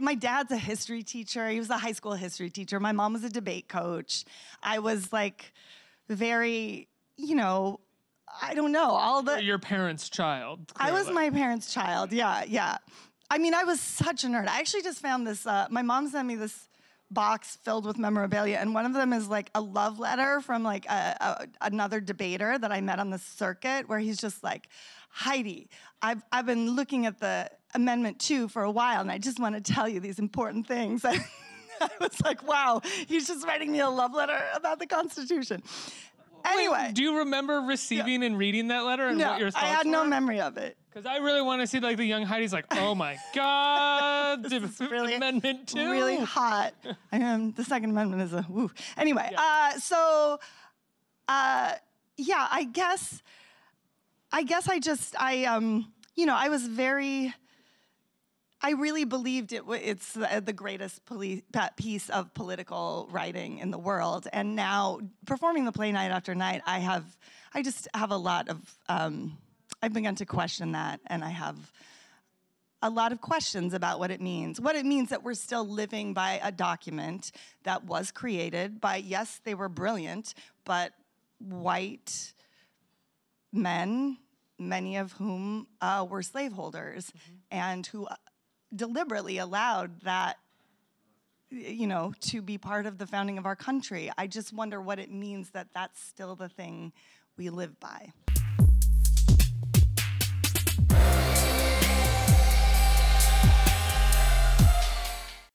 my dad's a history teacher. He was a high school history teacher. My mom was a debate coach. I was like very, you know, I don't know, all the... Your parents' child. Clearly. I was my parents' child, yeah, yeah. I mean, I was such a nerd. I actually just found this, my mom sent me this box filled with memorabilia, and one of them is like a love letter from like another debater that I met on the circuit, where he's just like, Heidi, I've been looking at the Amendment 2 for a while, and I just want to tell you these important things. I was like, wow, he's just writing me a love letter about the Constitution. Anyway. Wait, do you remember receiving and reading that letter and what your thoughts were? I had no memory of it. Because I really want to see like the young Heidi's like, oh my God, this is really, Amendment 2. Really hot. The Second Amendment is a woo. Anyway, so I guess I just, you know, I was very, I really believed it's the greatest piece of political writing in the world. And now, performing the play night after night, I just have a lot of, I've begun to question that, and I have a lot of questions about what it means. What it means that we're still living by a document that was created by, yes, they were brilliant, but white men, many of whom were slaveholders, and who deliberately allowed that, you know, to be part of the founding of our country. I just wonder what it means that that's still the thing we live by.